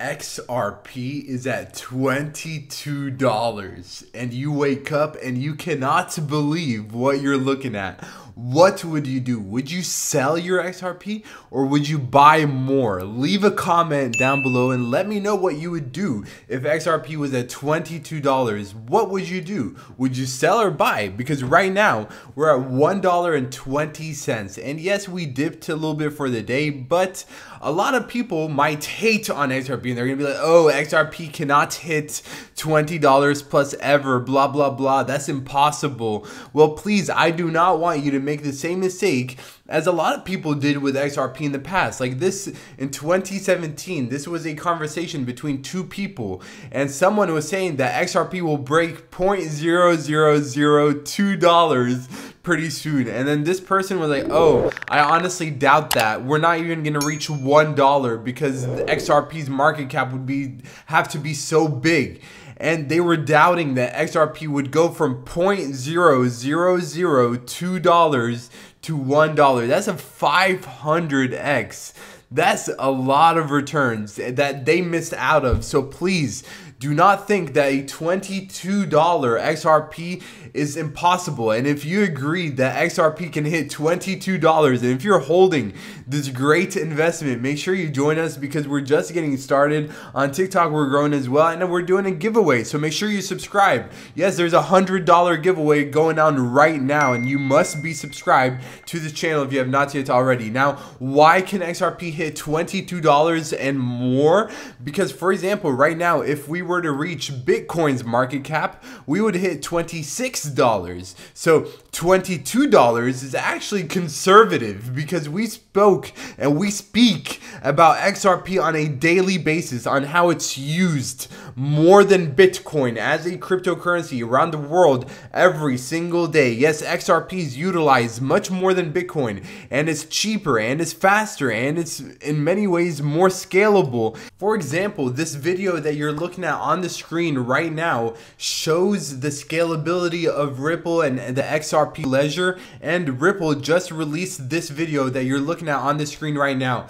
XRP is at $22 and you wake up and you cannot believe what you're looking at. What would you do? Would you sell your XRP or would you buy more? Leave a comment down below and let me know what you would do if XRP was at $22. What would you do? Would you sell or buy? Because right now we're at $1.20. And yes, we dipped a little bit for the day, but a lot of people might hate on XRP and they're gonna be like, oh, XRP cannot hit $20 plus ever, blah, blah, blah. That's impossible. Well, please, I do not want you to make the same mistake as a lot of people did with XRP in the past. Like this in 2017, this was a conversation between two people and someone was saying that XRP will break $0.0002 pretty soon. And then this person was like, oh, I honestly doubt that. We're not even gonna reach $1 because XRP's market cap would have to be so big. And they were doubting that XRP would go from $0.0002 to $1. That's a 500x. That's a lot of returns that they missed out of. So please do not think that a $22 XRP is impossible. And if you agree that XRP can hit $22, and if you're holding this great investment, make sure you join us because we're just getting started. On TikTok, we're growing as well, and we're doing a giveaway. So make sure you subscribe. Yes, there's a $100 giveaway going on right now, and you must be subscribed to this channel if you have not yet already. Now, why can XRP hit $22 and more? Because, for example, right now, if we were to reach Bitcoin's market cap, we would hit $26. So $22 is actually conservative because we spoke and we speak about XRP on a daily basis on how it's used more than Bitcoin as a cryptocurrency around the world every single day. Yes, XRP is utilized much more than Bitcoin and it's cheaper and it's faster and it's in many ways more scalable. For example, this video that you're looking at on the screen right now shows the scalability of Ripple and the XRP ledger, and Ripple just released this video that you're looking at on the screen right now.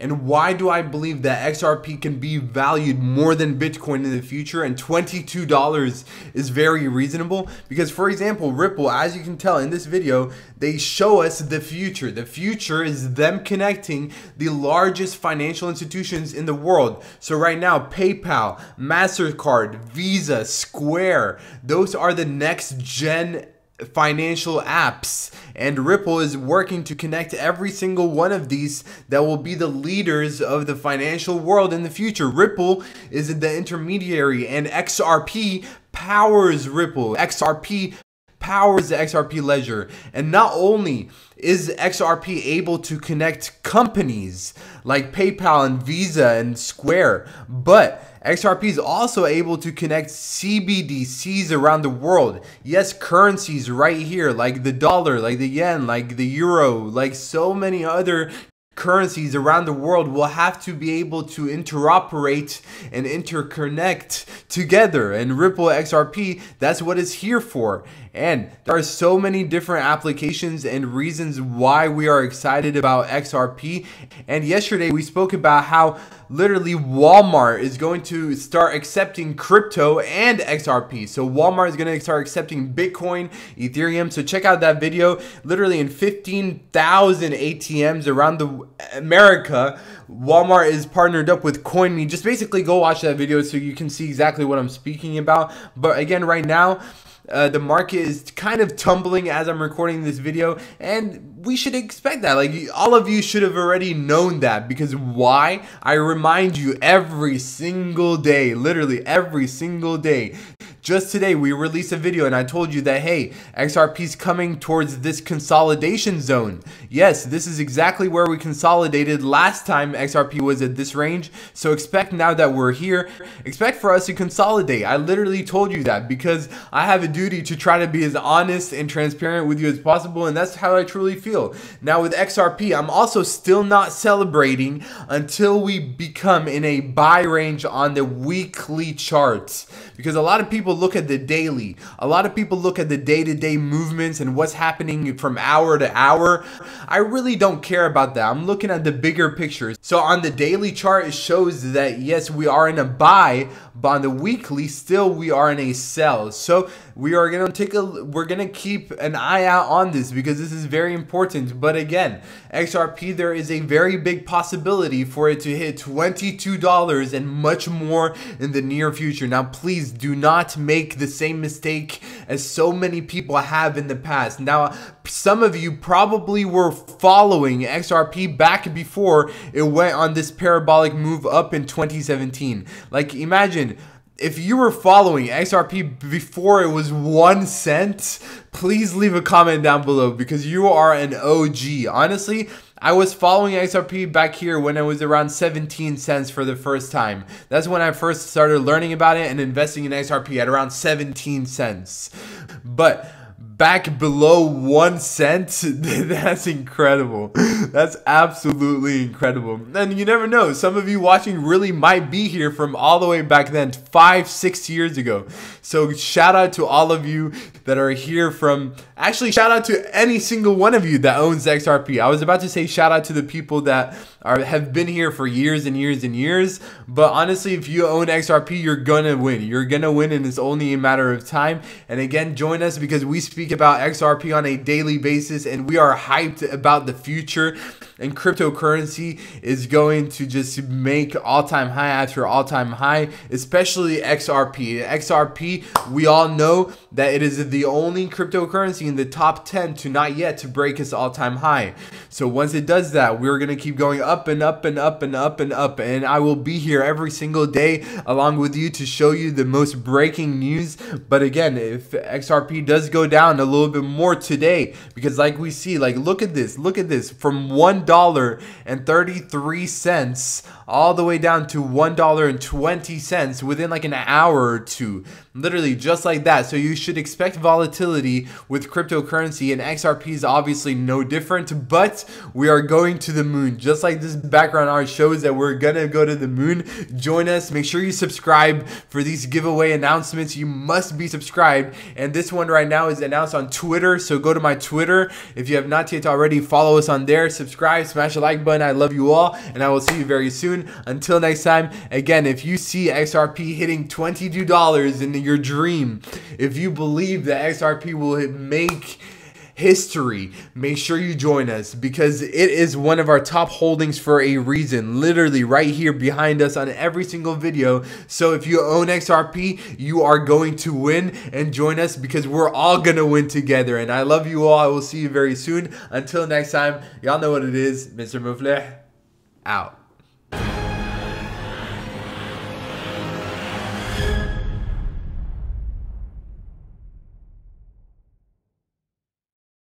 And why do I believe that XRP can be valued more than Bitcoin in the future? And $22 is very reasonable because, for example, Ripple, as you can tell in this video, they show us the future. The future is them connecting the largest financial institutions in the world. So right now, PayPal, MasterCard, Visa, Square, those are the next gen financial apps, and Ripple is working to connect every single one of these that will be the leaders of the financial world in the future. Ripple is the intermediary, and XRP powers Ripple. XRP powers the XRP ledger. And not only is XRP able to connect companies like PayPal and Visa and Square, but XRP is also able to connect CBDCs around the world. Yes, currencies right here, like the dollar, like the yen, like the euro, like so many other currencies around the world will have to be able to interoperate and interconnect together. And Ripple XRP, that's what it's here for. And there are so many different applications and reasons why we are excited about XRP. And yesterday we spoke about how literally Walmart is going to start accepting crypto and XRP. So Walmart is going to start accepting Bitcoin, Ethereum. So check out that video. Literally in 15,000 ATMs around America, Walmart is partnered up with Coinme. Just basically go watch that video so you can see exactly what I'm speaking about. But again, right now, the market is kind of tumbling as I'm recording this video, and we should expect that. Like, all of you should have already known that, because why? I remind you every single day, literally every single day. Just today, we released a video and I told you that, hey, XRP's coming towards this consolidation zone. Yes, this is exactly where we consolidated last time XRP was at this range. So expect now that we're here, expect for us to consolidate. I literally told you that because I have a duty to try to be as honest and transparent with you as possible, and that's how I truly feel. Now with XRP, I'm also still not celebrating until we become in a buy range on the weekly charts, because a lot of people people look at the daily. A lot of people look at the day-to-day movements and what's happening from hour to hour. I really don't care about that. I'm looking at the bigger picture. So on the daily chart, it shows that yes, we are in a buy, but on the weekly, still we are in a sell. So we are gonna keep an eye out on this because this is very important. But again, XRP, there is a very big possibility for it to hit $22 and much more in the near future. Now, please do not make the same mistake as so many people have in the past. Now, some of you probably were following XRP back before it went on this parabolic move up in 2017. Like, imagine if you were following XRP before it was 1 cent. Please leave a comment down below because you are an OG. Honestly, I was following XRP back here when it was around 17 cents for the first time. That's when I first started learning about it and investing in XRP at around 17 cents. But back below 1 cent, that's incredible. That's absolutely incredible. And you never know, some of you watching really might be here from all the way back then, 5-6 years ago. So shout out to all of you that are here from, actually shout out to any single one of you that owns XRP. I was about to say shout out to the people that have been here for years and years and years, but honestly, if you own XRP, you're gonna win. You're gonna win, and it's only a matter of time. And again, join us because we speak about XRP on a daily basis, and we are hyped about the future. And cryptocurrency is going to just make all-time high after all-time high, especially XRP. XRP, we all know that it is the only cryptocurrency in the top 10 to not yet to break its all-time high. So once it does that, we're gonna keep going up and up and up and up and up. And I will be here every single day along with you to show you the most breaking news. But again, if XRP does go down a little bit more today, because like we see, like look at this, from $1.33 all the way down to $1.20 within like an hour or two, literally just like that. So you should expect volatility with cryptocurrency, and XRP is obviously no different, but we are going to the moon. Just like this background art shows that we're gonna go to the moon. Join us, make sure you subscribe for these giveaway announcements. You must be subscribed, and this one right now is announced on Twitter, so go to my Twitter if you have not yet already. Follow us on there, subscribe, smash the like button. I love you all, and I will see you very soon. Until next time, again, if you see XRP hitting $22 in your dream, if you believe that XRP will make history, make sure you join us because it is one of our top holdings for a reason, literally right here behind us on every single video. So if you own XRP, you are going to win, and join us because we're all gonna win together. And I love you all. I will see you very soon. Until next time, y'all know what it is. Mr. Mufleh out.